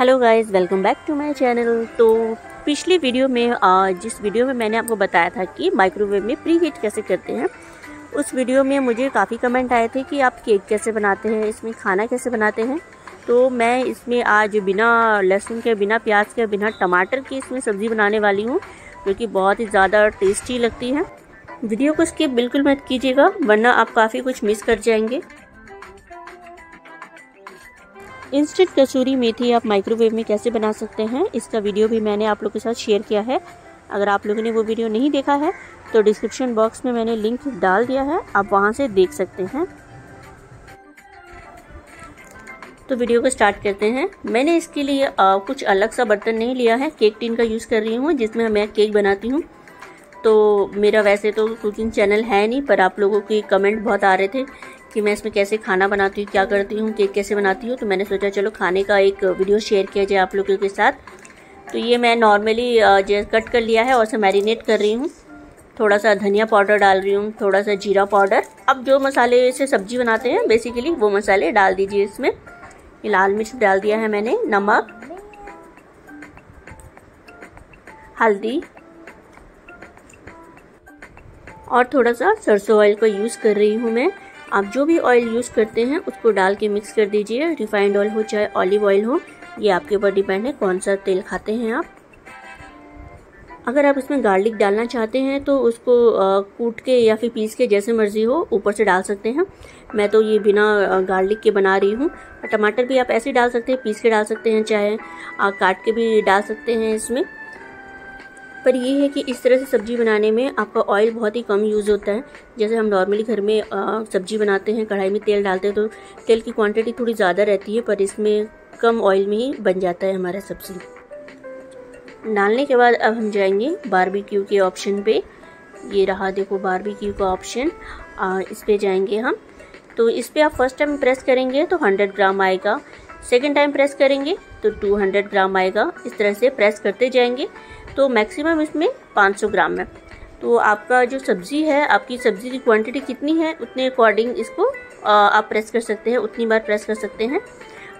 Hello guys, welcome back to my channel. तो पिछली video में जिस वीडियो में मैंने आपको बताया था कि माइक्रोवेव में प्री हीट कैसे करते हैं, उस वीडियो में मुझे काफ़ी कमेंट आए थे कि आप केक कैसे बनाते हैं, इसमें खाना कैसे बनाते हैं। तो मैं इसमें आज बिना लहसुन के, बिना प्याज के, बिना टमाटर की इसमें सब्ज़ी बनाने वाली हूँ, जो कि बहुत ही ज़्यादा टेस्टी लगती है। वीडियो को स्किप बिल्कुल मत कीजिएगा, वरना आप काफ़ी कुछ मिस कर जाएंगे। इंस्टेंट कसूरी मेथी आप माइक्रोवेव में कैसे बना सकते हैं, इसका वीडियो भी मैंने आप लोगों के साथ शेयर किया है। अगर आप लोगों ने वो वीडियो नहीं देखा है तो डिस्क्रिप्शन बॉक्स में मैंने लिंक डाल दिया है, आप वहां से देख सकते हैं। तो वीडियो को स्टार्ट करते हैं। मैंने इसके लिए कुछ अलग सा बर्तन नहीं लिया है, केक टिन का यूज़ कर रही हूँ, जिसमें मैं केक बनाती हूँ। तो मेरा वैसे तो कुकिंग चैनल है नहीं, पर आप लोगों के कमेंट बहुत आ रहे थे कि मैं इसमें कैसे खाना बनाती हूँ, क्या करती हूँ, केक कैसे बनाती हूँ। तो मैंने सोचा चलो खाने का एक वीडियो शेयर किया जाए आप लोगों के साथ। तो ये मैं नॉर्मली जो कट कर लिया है और उसे मैरिनेट कर रही हूँ। थोड़ा सा धनिया पाउडर डाल रही हूँ, थोड़ा सा जीरा पाउडर। अब जो मसाले से सब्जी बनाते हैं बेसिकली वो मसाले डाल दीजिए इसमें। ये लाल मिर्च डाल दिया है मैंने, नमक, हल्दी और थोड़ा सा सरसों ऑयल का यूज़ कर रही हूँ मैं। आप जो भी ऑयल यूज़ करते हैं उसको डाल के मिक्स कर दीजिए। रिफाइंड ऑयल हो चाहे ऑलिव ऑयल हो, ये आपके ऊपर डिपेंड है कौन सा तेल खाते हैं आप। अगर आप इसमें गार्लिक डालना चाहते हैं तो उसको कूट के या फिर पीस के, जैसे मर्जी हो, ऊपर से डाल सकते हैं। मैं तो ये बिना गार्लिक के बना रही हूँ। टमाटर भी आप ऐसे डाल सकते हैं, पीस के डाल सकते हैं, चाहे काट के भी डाल सकते हैं इसमें। पर यह है कि इस तरह से सब्ज़ी बनाने में आपका ऑयल बहुत ही कम यूज़ होता है। जैसे हम नॉर्मली घर में सब्ज़ी बनाते हैं, कढ़ाई में तेल डालते हैं तो तेल की क्वांटिटी थोड़ी ज़्यादा रहती है, पर इसमें कम ऑयल में ही बन जाता है हमारा सब्ज़ी। डालने के बाद अब हम जाएंगे बारबेक्यू के ऑप्शन पे। ये रहा, देखो बारबेक्यू का ऑप्शन, इस पे जाएंगे हम। तो इस पे आप फर्स्ट टाइम प्रेस करेंगे तो 100 ग्राम आएगा, सेकंड टाइम प्रेस करेंगे तो 200 ग्राम आएगा। इस तरह से प्रेस करते जाएंगे तो मैक्सिमम इसमें 500 ग्राम है। तो आपका जो सब्ज़ी है, आपकी सब्ज़ी की क्वान्टिटी कितनी है उतने अकॉर्डिंग इसको आप प्रेस कर सकते हैं, उतनी बार प्रेस कर सकते हैं।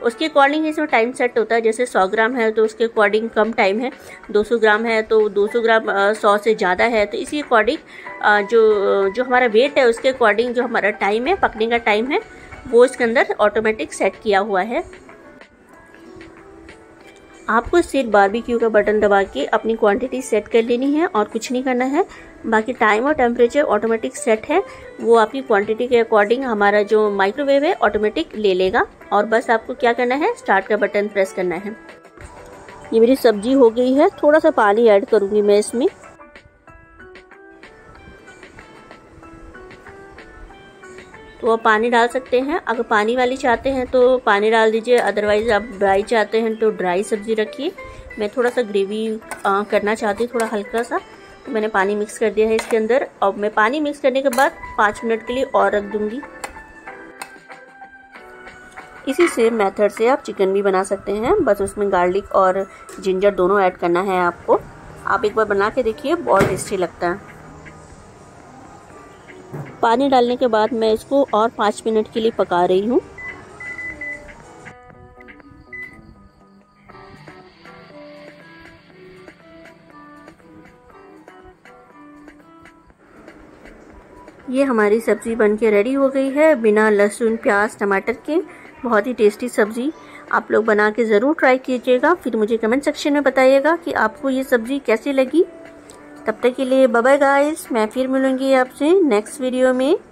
उसके अकॉर्डिंग इसमें टाइम सेट होता है। जैसे 100 ग्राम है तो उसके अकॉर्डिंग कम टाइम है, 200 ग्राम है तो 200 ग्राम 100 से ज़्यादा है। तो इसी अकॉर्डिंग जो हमारा वेट है उसके अकॉर्डिंग जो हमारा टाइम है, पकने का टाइम है, वो इसके अंदर ऑटोमेटिक सेट किया हुआ है। आपको सिर्फ बारबेक्यू का बटन दबा के अपनी क्वांटिटी सेट कर लेनी है और कुछ नहीं करना है। बाकी टाइम और टेम्परेचर ऑटोमेटिक सेट है, वो आपकी क्वांटिटी के अकॉर्डिंग हमारा जो माइक्रोवेव है ऑटोमेटिक ले लेगा। और बस आपको क्या करना है, स्टार्ट का बटन प्रेस करना है। ये मेरी सब्जी हो गई है। थोड़ा सा पानी ऐड करूँगी मैं इसमें। तो आप पानी डाल सकते हैं, अगर पानी वाली चाहते हैं तो पानी डाल दीजिए, अदरवाइज़ आप ड्राई चाहते हैं तो ड्राई सब्ज़ी रखिए। मैं थोड़ा सा ग्रेवी करना चाहती हूँ, थोड़ा हल्का सा। तो मैंने पानी मिक्स कर दिया है इसके अंदर। अब मैं पानी मिक्स करने के बाद 5 मिनट के लिए और रख दूँगी। इसी सेम मेथड से आप चिकन भी बना सकते हैं, बस उसमें गार्लिक और जिंजर दोनों ऐड करना है आपको। आप एक बार बना के देखिए, बहुत टेस्टी लगता है। पानी डालने के बाद मैं इसको और 5 मिनट के लिए पका रही हूँ। ये हमारी सब्ज़ी बनके रेडी हो गई है, बिना लहसुन प्याज टमाटर के। बहुत ही टेस्टी सब्ज़ी, आप लोग बना के ज़रूर ट्राई कीजिएगा। फिर मुझे कमेंट सेक्शन में बताइएगा कि आपको ये सब्ज़ी कैसी लगी। तब तक के लिए बाय बाय गाइस, मैं फिर मिलूँगी आपसे नेक्स्ट वीडियो में।